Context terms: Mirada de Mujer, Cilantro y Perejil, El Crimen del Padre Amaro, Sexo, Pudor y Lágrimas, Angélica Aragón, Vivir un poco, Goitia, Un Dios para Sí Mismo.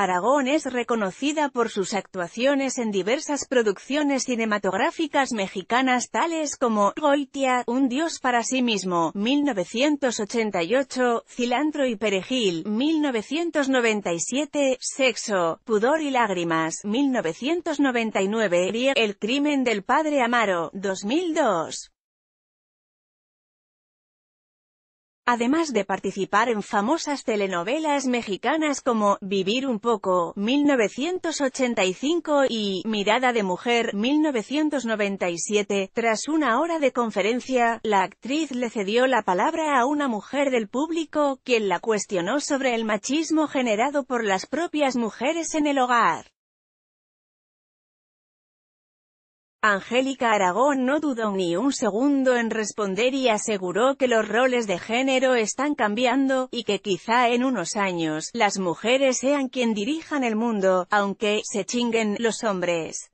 Aragón es reconocida por sus actuaciones en diversas producciones cinematográficas mexicanas tales como Goitia, Un Dios para Sí Mismo, 1988, Cilantro y Perejil, 1997, Sexo, Pudor y Lágrimas, 1999, y El Crimen del Padre Amaro, 2002. Además de participar en famosas telenovelas mexicanas como Vivir un poco, 1985, y Mirada de Mujer, 1997, tras una hora de conferencia, la actriz le cedió la palabra a una mujer del público, quien la cuestionó sobre el machismo generado por las propias mujeres en el hogar. Angélica Aragón no dudó ni un segundo en responder y aseguró que los roles de género están cambiando, y que quizá en unos años, las mujeres sean quien dirijan el mundo, aunque se chinguen los hombres.